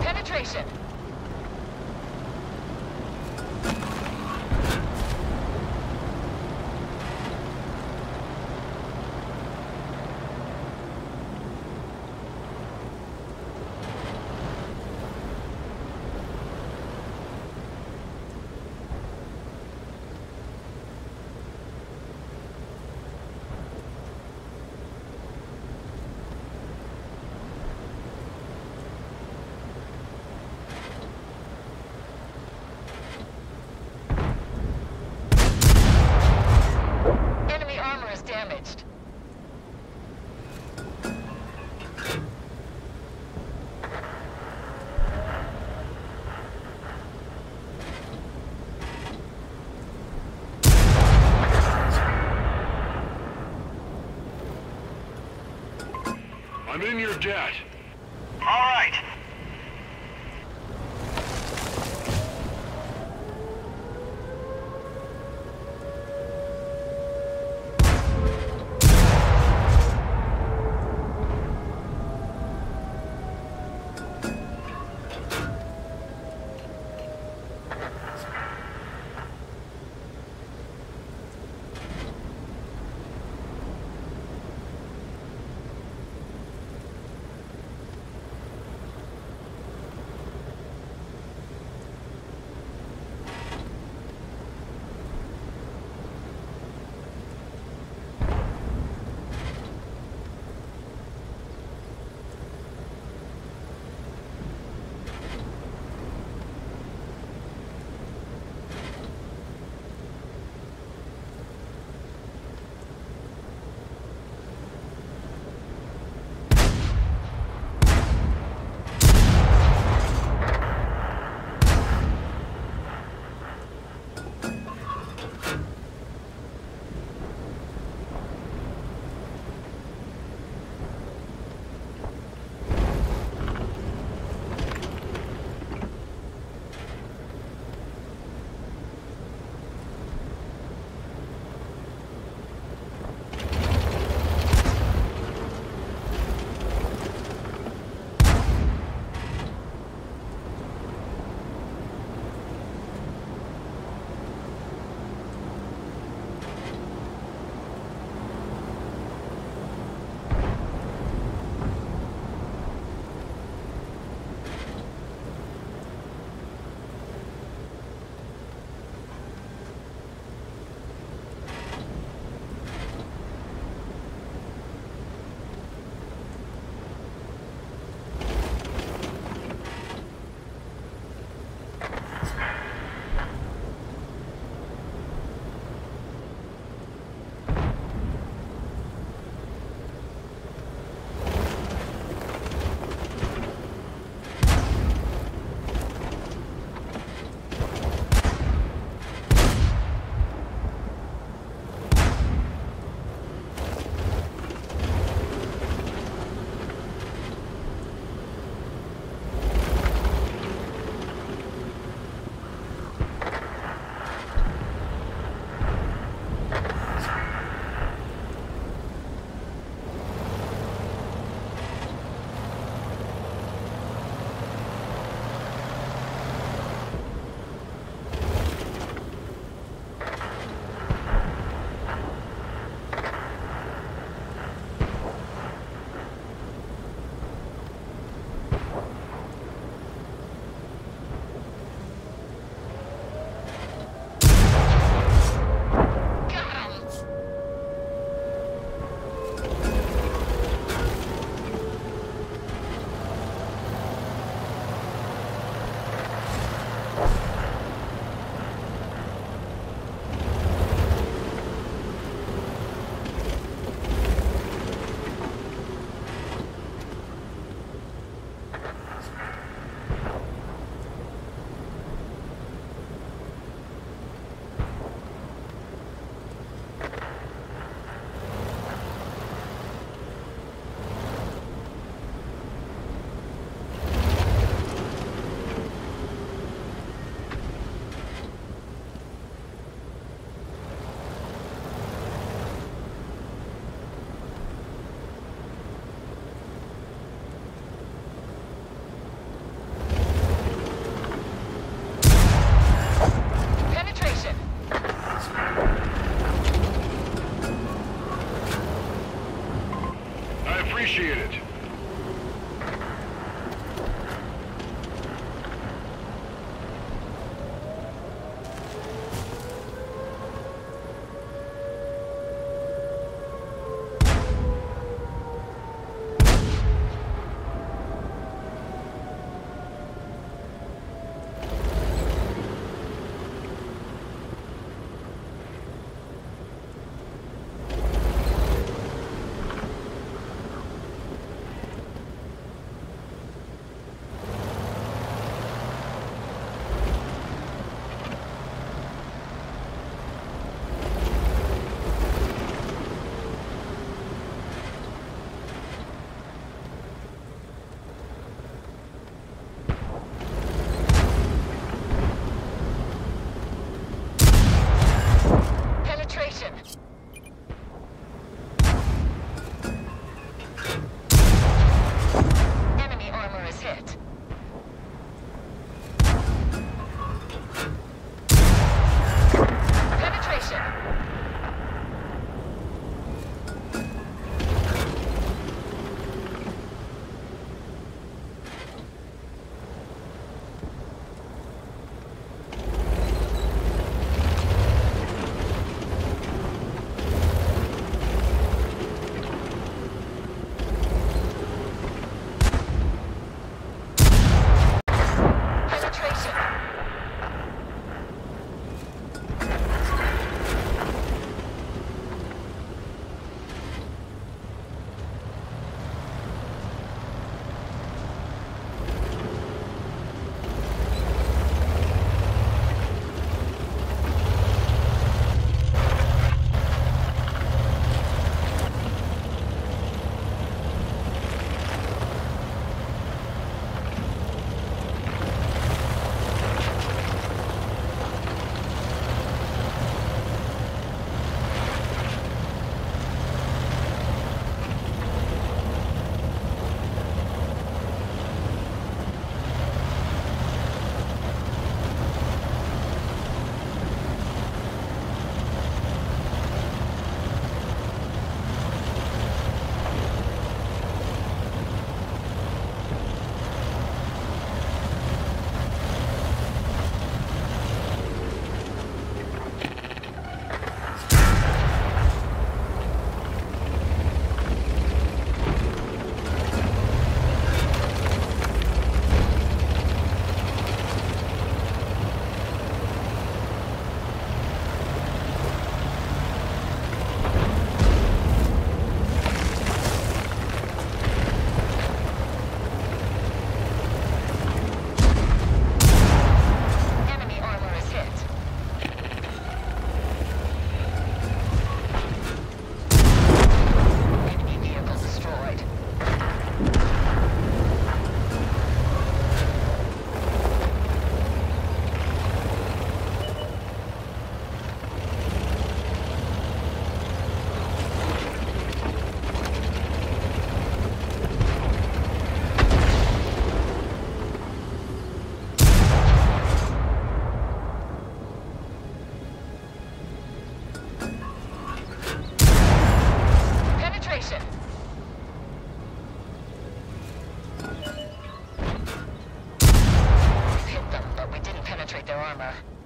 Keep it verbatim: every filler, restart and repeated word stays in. Penetration. I'm in your debt. All right. armor.